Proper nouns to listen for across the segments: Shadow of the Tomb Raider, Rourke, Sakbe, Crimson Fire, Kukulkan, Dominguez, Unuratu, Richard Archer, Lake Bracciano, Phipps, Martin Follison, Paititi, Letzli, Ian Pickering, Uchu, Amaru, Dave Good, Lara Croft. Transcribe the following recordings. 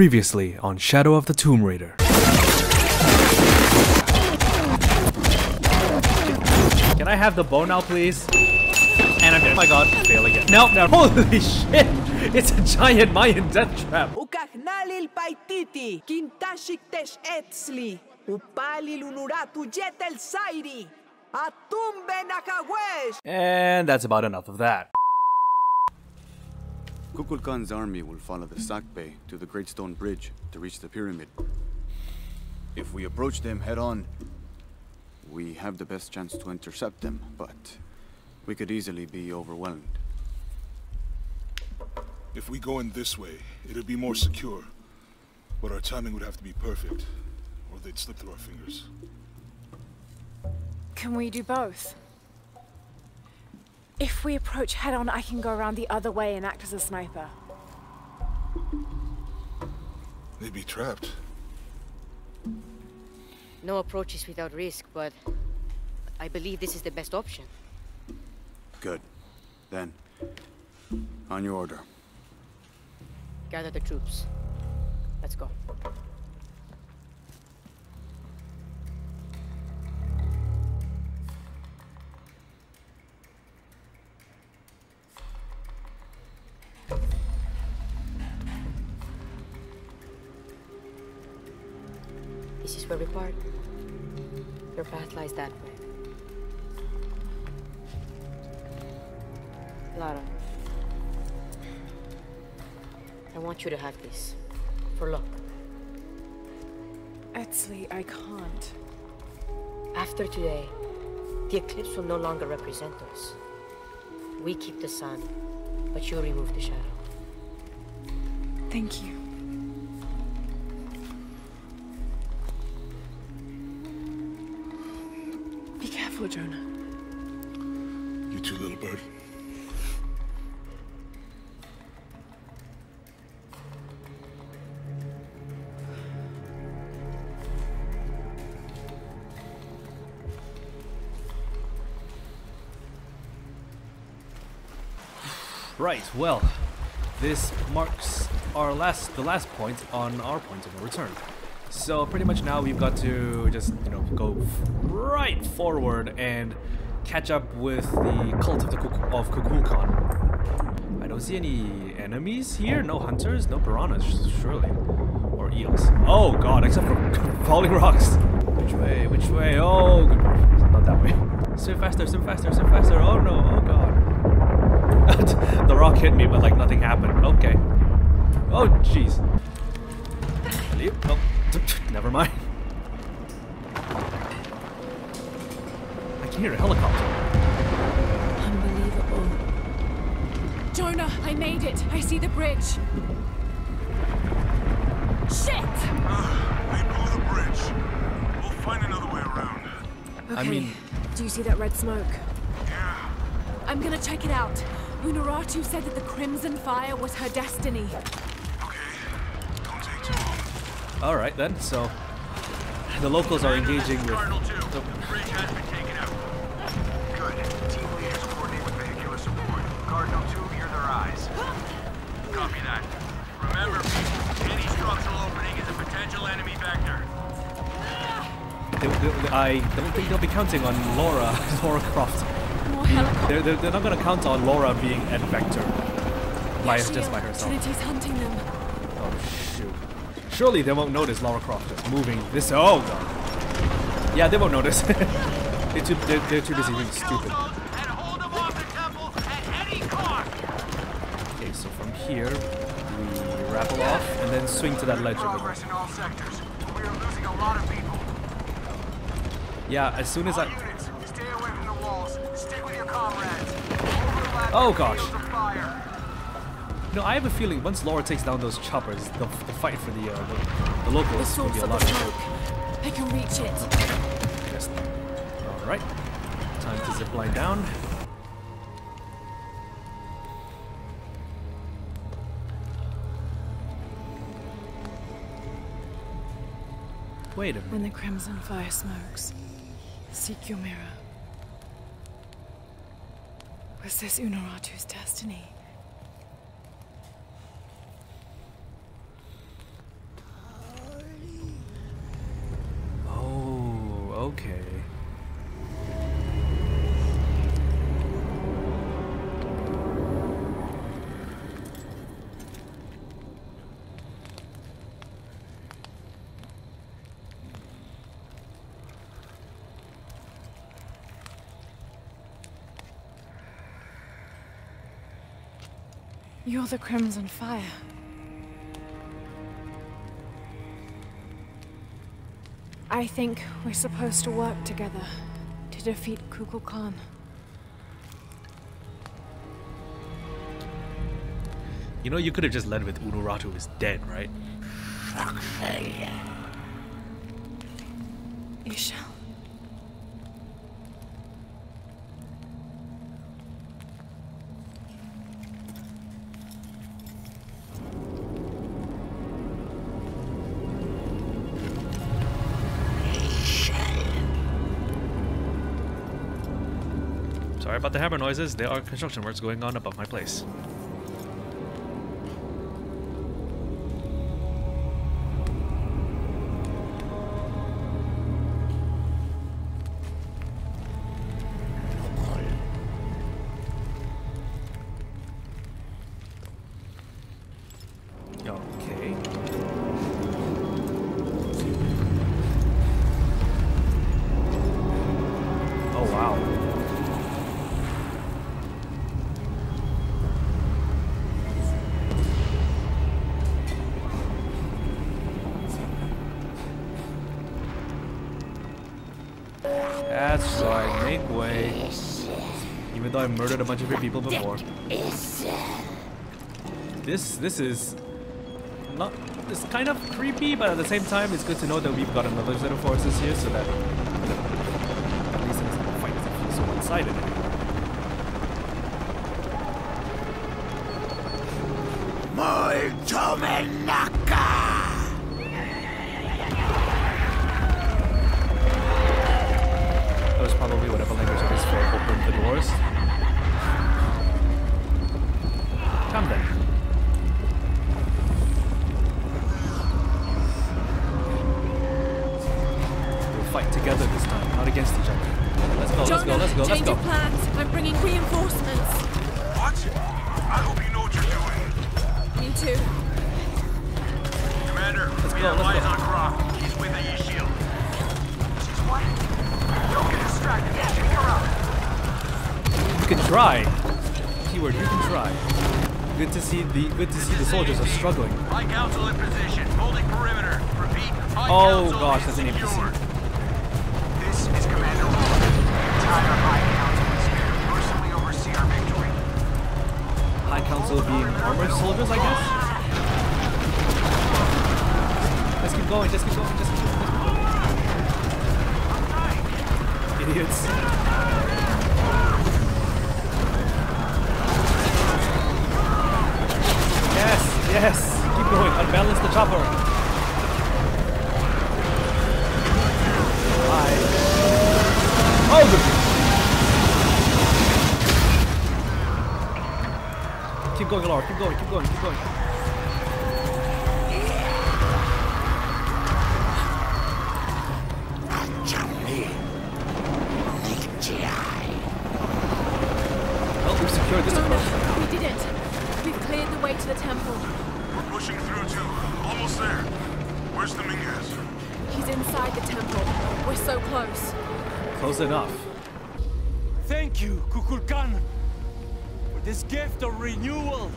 Previously on Shadow of the Tomb Raider. Can I have the bow now, please? And I'm dead. Oh my god, fail again. Nope, no. Holy shit! It's a giant Mayan death trap. Ukahnalil Paititi, Kintashik Tesh Etzli, Upalil Unuratu Jetel Sairi, Atumbe Nakawesh. And that's about enough of that. Kukulkan's army will follow the Sakbe to the Great Stone Bridge to reach the pyramid. If we approach them head-on, we have the best chance to intercept them, but we could easily be overwhelmed. If we go in this way, it'll be more secure. But our timing would have to be perfect, or they'd slip through our fingers. Can we do both? If we approach head-on, I can go around the other way and act as a sniper. They'd be trapped. No approach is without risk, but I believe this is the best option. Good. Then, on your order. Gather the troops. Let's go. This is where we part. Your path lies that way. Lara, I want you to have this. For luck. Letzli, I can't. After today, the eclipse will no longer represent us. We keep the sun, but you remove the shadow. Thank you. Be careful, Jonah. You too, little bird. Right, well, this marks our last point on our point of no return. So pretty much now we've got to just, you know, go right forward and catch up with the cult of Kukulkan. I don't see any enemies here, no hunters, no piranhas, surely, or eels. Oh god, except for falling rocks. Which way? Which way? Oh, good. Not that way. Swim faster! Swim faster! Swim faster! Oh no! Oh god. The rock hit me, but like nothing happened. Okay. Oh, jeez. Oh, never mind. I can hear a helicopter. Unbelievable. Jonah, I made it. I see the bridge. Shit! They blew the bridge. We'll find another way around. Okay. I mean, do you see that red smoke? Yeah. I'm gonna check it out. Unuratu said that the Crimson Fire was her destiny. Okay, don't take too long. All right then. So the locals are engaging with. The bridge has been taken out. Good. Team leaders coordinate with vehicular support. Cardinal 2, hear their eyes. Copy that. Remember, people, any structural opening is a potential enemy vector. I don't think they'll be counting on Lara Croft. They're not gonna count on Lara being at Vector. Just by herself. Trinity's hunting them. Oh shoot. Surely they won't notice Lara Croft is moving this. Oh god. Yeah, they won't notice. they're too busy being stupid. Okay, so from here we rappel off and then swing to that ledge over there. Yeah, as soon as I. Oh gosh. No, I have a feeling once Lara takes down those choppers, the fight for the locals will be a lot of. I can reach it. Yes. Alright. Time to zip line down. Wait a minute. When the Crimson Fire smokes, seek your mirror. Was this Unuratu's destiny? Okay. You're the Crimson Fire. I think we're supposed to work together to defeat Kukulkan. You know, you could have just led with Unuratu is dead, right? You shall. About the hammer noises, there are construction works going on above my place. That's right, make way. Even though I murdered a bunch of your people before. This is not, it's kind of creepy, but at the same time it's good to know that we've got another set of forces here so that at least it's not fight so one-sided anymore. Molto menaka! Probably whatever language it is for open the doors. Come then. We'll fight together this time, not against each other. Let's go, Jonah, let's go, let's go, let's go. Change plans. I'm bringing reinforcements. Watch it. I hope you know what you're doing. Me too. Commander, we have eyes on Croft. He's with a shield. She's what? Don't get distracted. Pick her up. You can try. Keyword, you can try. Good to see the soldiers are struggling. High council in position, holding perimeter. Repeat. Oh gosh, that's an NPC. This is Commander Rourke. Entire High Council is here to personally oversee our victory. High Council being armored soldiers, I guess. Just keep going. Just keep going. Just keep going. Idiots. Yes, yes. Keep going. Unbalance the chopper. Hi. Oh, good. Keep going, Lara. Keep going. Keep going. Keep going. Enough. Thank you, Kukulkan, for this gift of renewal.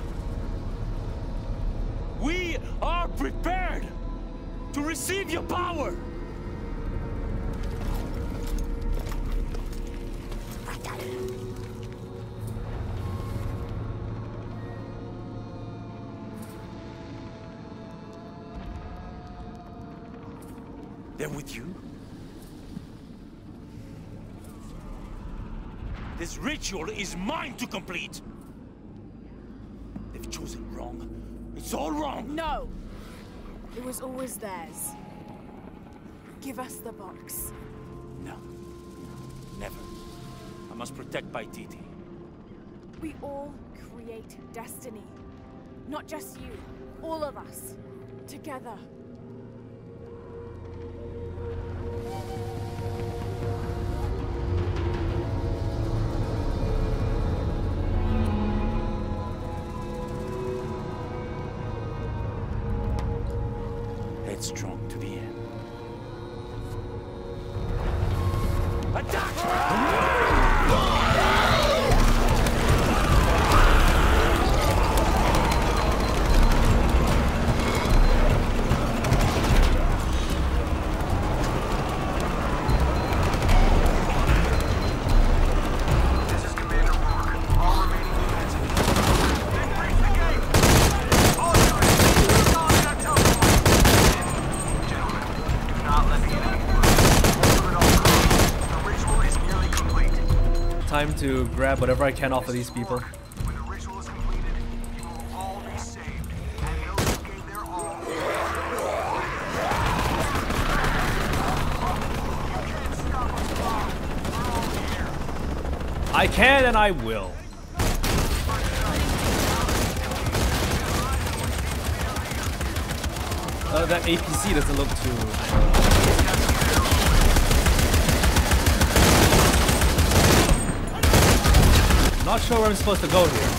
We are prepared to receive your power. They're with you. This ritual is mine to complete! They've chosen wrong. It's all wrong! No! It was always theirs. Give us the box. No. Never. I must protect Paititi. We all create destiny. Not just you. All of us. Together. stayed strong to the end. Time to grab whatever I can off of these people. When the ritual is completed, you will all be saved, and those who gave their all. You can't stop us, Bob. We're all here. I can and I will. That APC doesn't look too... Not sure where I'm supposed to go here.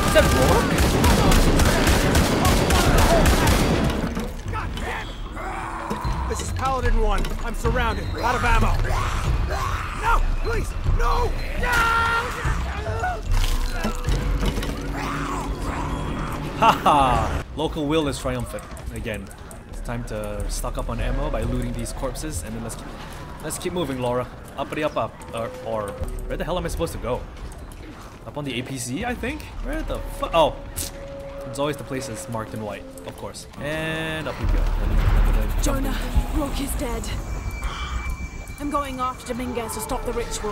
Is that Rourke? God damn it. This is Paladin 1. I'm surrounded. Out of ammo. No! Please! No! Haha! Local will is triumphant. Again, it's time to stock up on ammo by looting these corpses, and then let's keep moving, Laura. Uppity up, or where the hell am I supposed to go? Up on the APC, I think? Where the fuck? Oh! It's always the place that's marked in white, of course. And up we go. Jonah, Rourke is dead. I'm going after Dominguez to stop the ritual.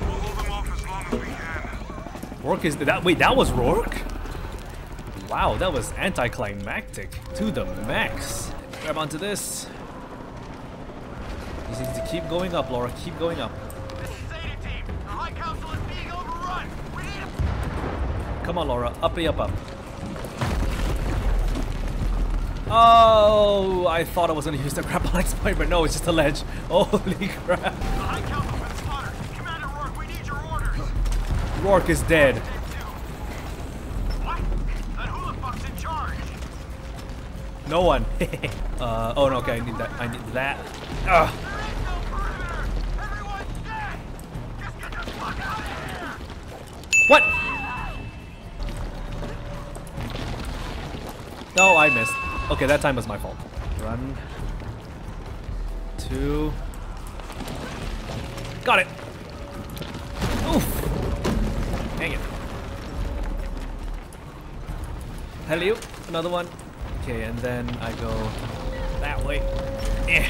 We'll hold them off as long as we can. Rourke is that? Wait, that was Rourke? Wow, that was anticlimactic to the max. Grab onto this. You need to keep going up, Laura. Keep going up. This is Zeta Team. The High Council is being overrun. We need a... Come on, Laura. Uppity up, up. Oh, I thought I was going to use the grab on exploit, but no, it's just a ledge. Holy crap. The High Council has been slaughtered. Commander Rourke, we need your orders. Rourke is dead. What? That hula fuck's in charge. No one. Oh, no, okay. I need that. I need that. Ugh. What? No, I missed. Okay, that time was my fault. Run. Two. Got it. Oof. Dang it. Hello. Another one. Okay, and then I go that way. Eh.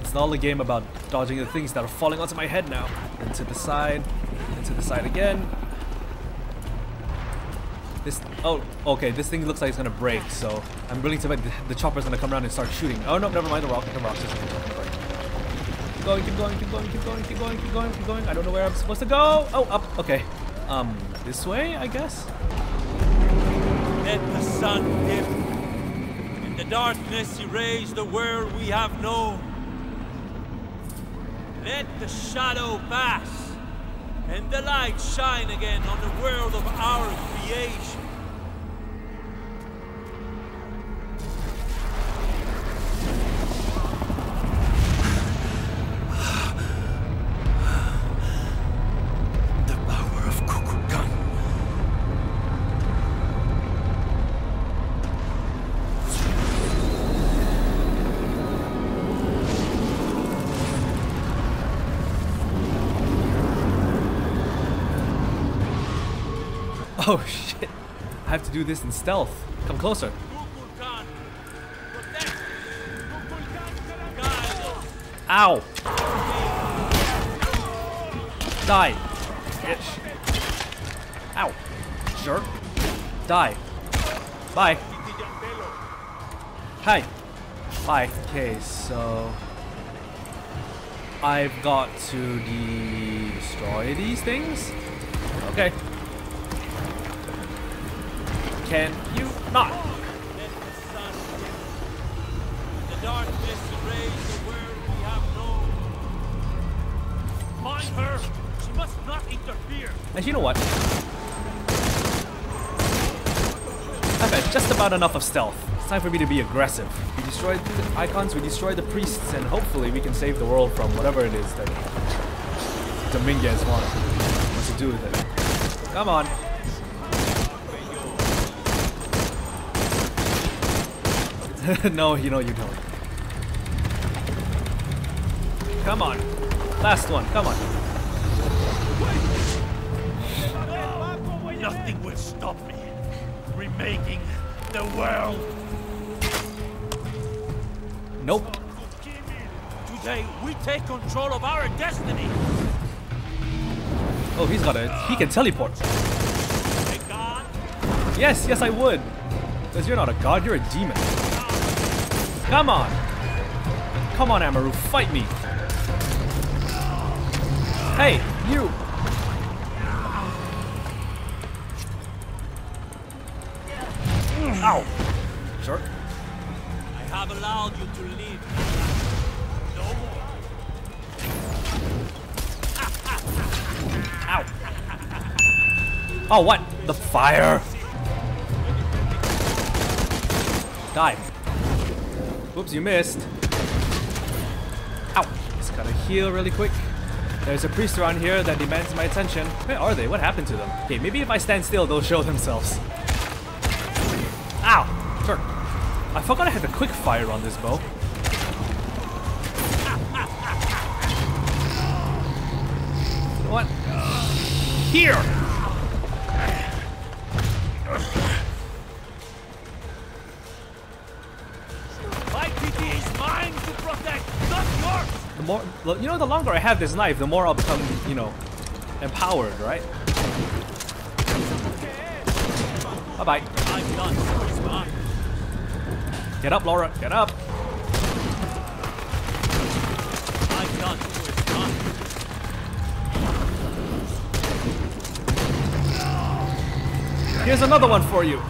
It's not all a game about dodging the things that are falling onto my head now. And to the side. And to the side again. This, oh, okay, this thing looks like it's gonna break, so I'm willing to bet the chopper's gonna come around and start shooting. Oh no, never mind, the rock's just gonna break. Keep going, keep going, keep going, keep going, keep going, keep going, keep going. I don't know where I'm supposed to go. Oh, up, okay. This way, I guess? Let the sun dip. In the darkness erase the world we have known. Let the shadow pass. And the light shine again on the world of our creation. The power of Kukulkan. Oh shit, I have to do this in stealth. Come closer. Ow! Die! Bitch. Ow! Jerk! Die! Bye! Hi! Bye! Okay, so... I've got to destroy these things? Okay. Can you not? Let the sun in the darkness erase the world we have known. Find her! She must not interfere! And you know what? I've had just about enough of stealth. It's time for me to be aggressive. We destroyed the icons, we destroyed the priests, and hopefully we can save the world from whatever it is that Dominguez wants to do with it. Come on. No, you know you don't. Come on. Last one, come on. Nothing will stop me. Remaking the world. Nope. Today we take control of our destiny. Oh, he's got it. He can teleport. A god? Yes, yes I would. Because you're not a god, you're a demon. Come on! Come on, Amaru, fight me! Hey, you! Ow! Sure. I have allowed you to leave. No more. Ow! Oh, what? The fire! Die. Oops, you missed. Ow. Just gotta heal really quick. There's a priest around here that demands my attention. Where are they? What happened to them? Okay, maybe if I stand still, they'll show themselves. Ow! Sure. I forgot I had a quick fire on this bow. What? Here! More, you know, the longer I have this knife, the more I'll become, you know, empowered, right? Bye-bye. Get up, Lara. Get up. Here's another one for you.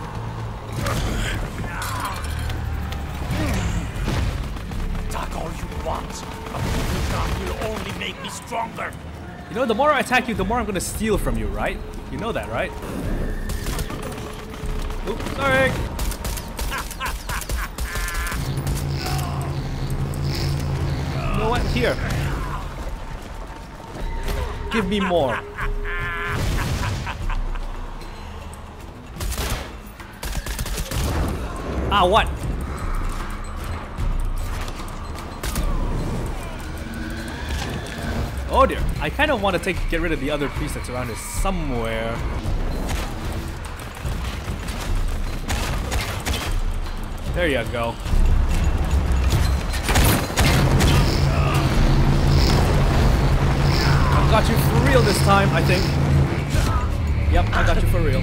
Attack all you want. You'll only make me stronger. You know, the more I attack you, the more I'm gonna steal from you, right? You know that, right? Oops, sorry. You know what? Here. Give me more. Ah, what? Oh dear, I kind of want to get rid of the other priest that's around here somewhere. There you go. I got you for real this time, I think. Yep, I got you for real.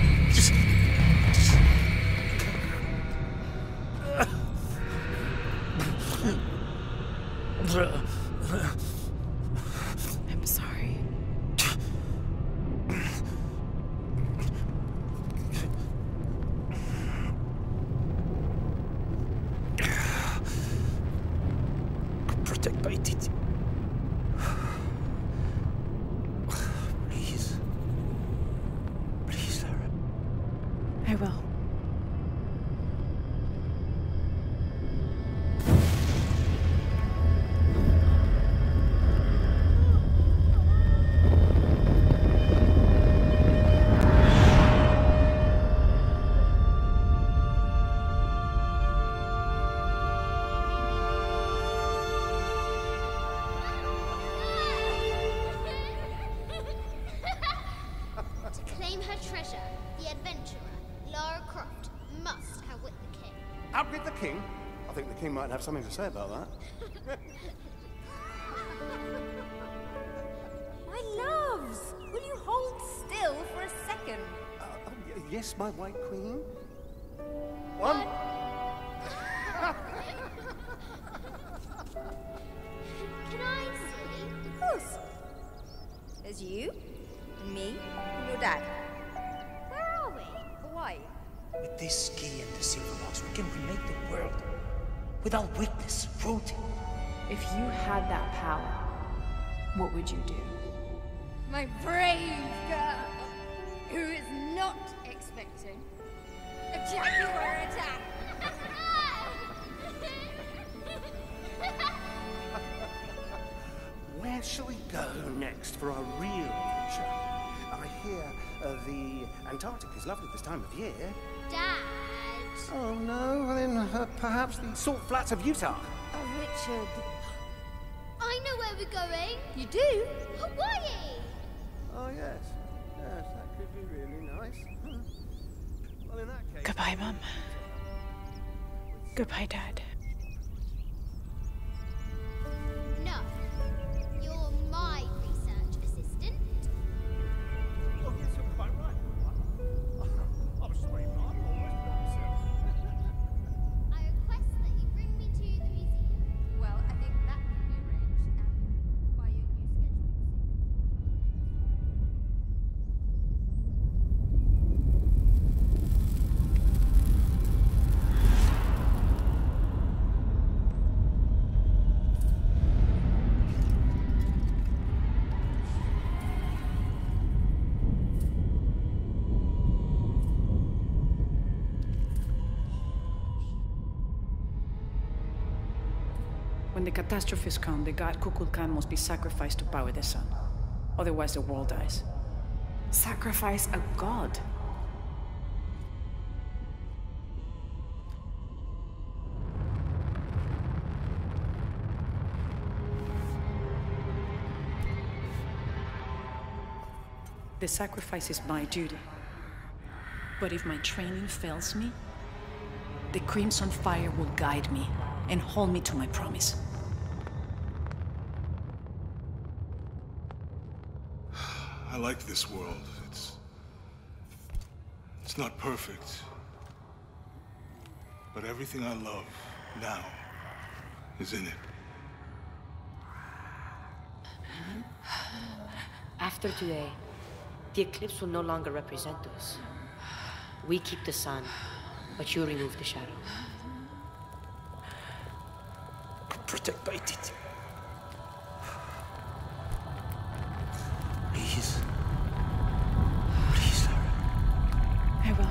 Paititi. Please. Please, Lara. I will. Treasure, the adventurer, Lara Croft, must outwit the king. Outwit the king? I think the king might have something to say about that. My loves, will you hold still for a second? Yes, my white queen. One. Can I see? Of course. There's you, and me, and your dad. Why? With this key and the silver box, we can remake the world without weakness, rooting. If you had that power, what would you do? My brave girl, who is not expecting a Jaguar attack. Antarctic is lovely this time of year. Dad! Oh, no, well, then perhaps the salt flats of Utah. Oh, Richard. I know where we're going. You do? Hawaii! Oh, yes. Yes, that could be really nice. Huh. Well, in that case... Goodbye, Mum. Goodbye, Dad. No. You're my research assistant. Oh, yes, you're quite right. I'm sorry, Mum. I'm always by myself. I request that you bring me to the museum. Well, I think that can be arranged by your new When the catastrophes come, the god Kukulkan must be sacrificed to power the sun. Otherwise the world dies. Sacrifice a god? The sacrifice is my duty. But if my training fails me, the Crimson Fire will guide me and hold me to my promise. I like this world. It's not perfect. But everything I love now is in it. After today, the eclipse will no longer represent us. We keep the sun, but you remove the shadow. Protect Paititi. Please, Lara. I will.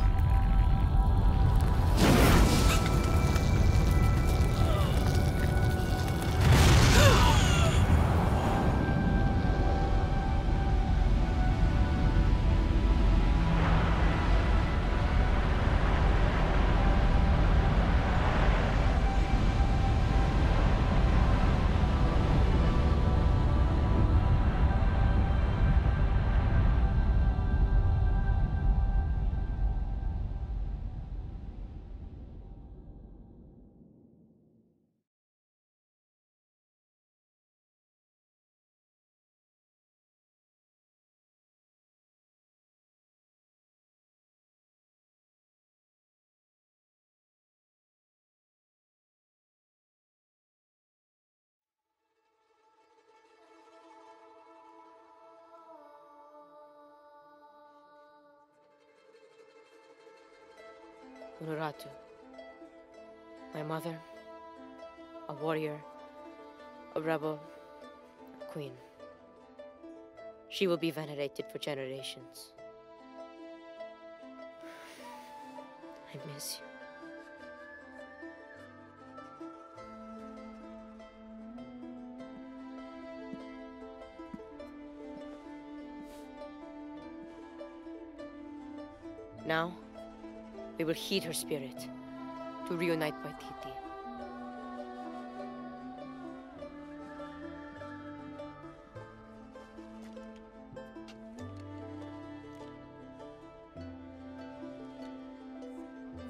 Unuratu, my mother, a warrior, a rebel, a queen. She will be venerated for generations. I miss you. Now, we will heed her spirit to reunite Paititi.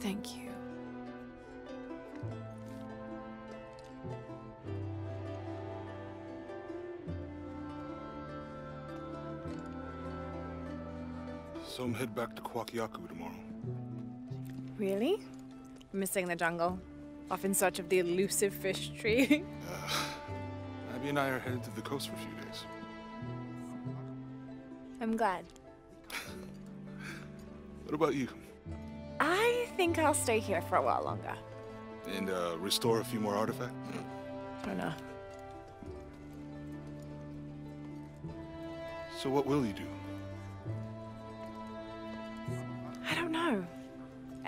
Thank you. Some head back to Kwakiaku tomorrow. Really? Missing the jungle. Off in search of the elusive fish tree. Abby and I are headed to the coast for a few days. I'm glad. What about you? I think I'll stay here for a while longer. And restore a few more artifacts? I know. So what will you do? I don't know.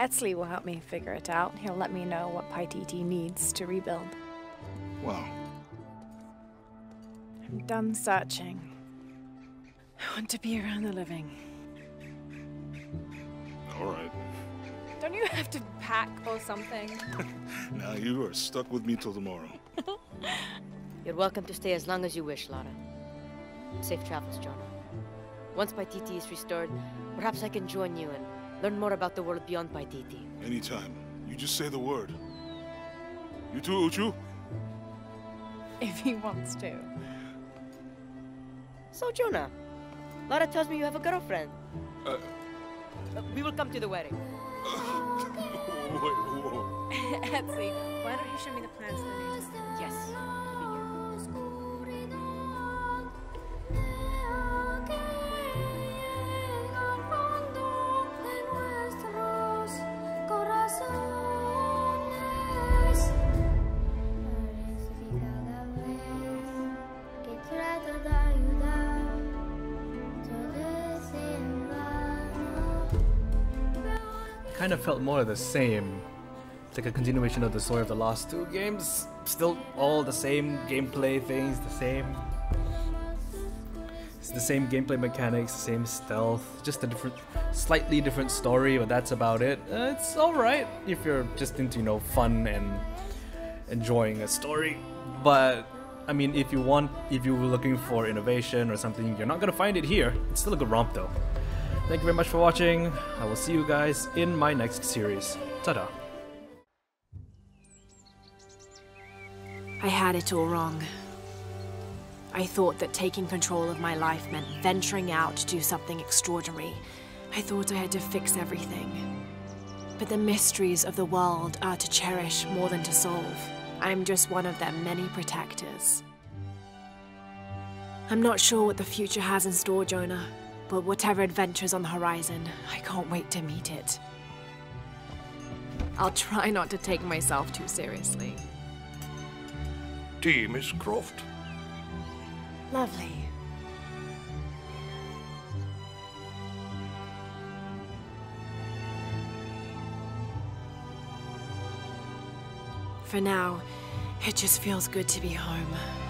Letzli will help me figure it out. He'll let me know what Paititi needs to rebuild. Wow. I'm done searching. I want to be around the living. All right. Don't you have to pack or something? Now you are stuck with me till tomorrow. You're welcome to stay as long as you wish, Lara. Safe travels, Jonah. Once Paititi is restored, perhaps I can join you and learn more about the world beyond Paititi. Anytime. You just say the word. You too, Uchu? If he wants to. So, Jonah, Lara tells me you have a girlfriend. We will come to the wedding. Whoa. Letzli, why don't you show me the plans for the news? Yes. Kind of felt more of the same. It's like a continuation of the story of the last two games. Still all the same gameplay things, the same. It's the same gameplay mechanics, the same stealth, just a different, slightly different story, but that's about it. It's alright if you're just into, you know, fun and enjoying a story. But I mean, if you were looking for innovation or something, you're not gonna find it here. It's still a good romp though. Thank you very much for watching. I will see you guys in my next series. Ta-da. I had it all wrong. I thought that taking control of my life meant venturing out to do something extraordinary. I thought I had to fix everything. But the mysteries of the world are to cherish more than to solve. I'm just one of their many protectors. I'm not sure what the future has in store, Jonah. But whatever adventure's on the horizon, I can't wait to meet it. I'll try not to take myself too seriously. Tea, Miss Croft. Lovely. For now, it just feels good to be home.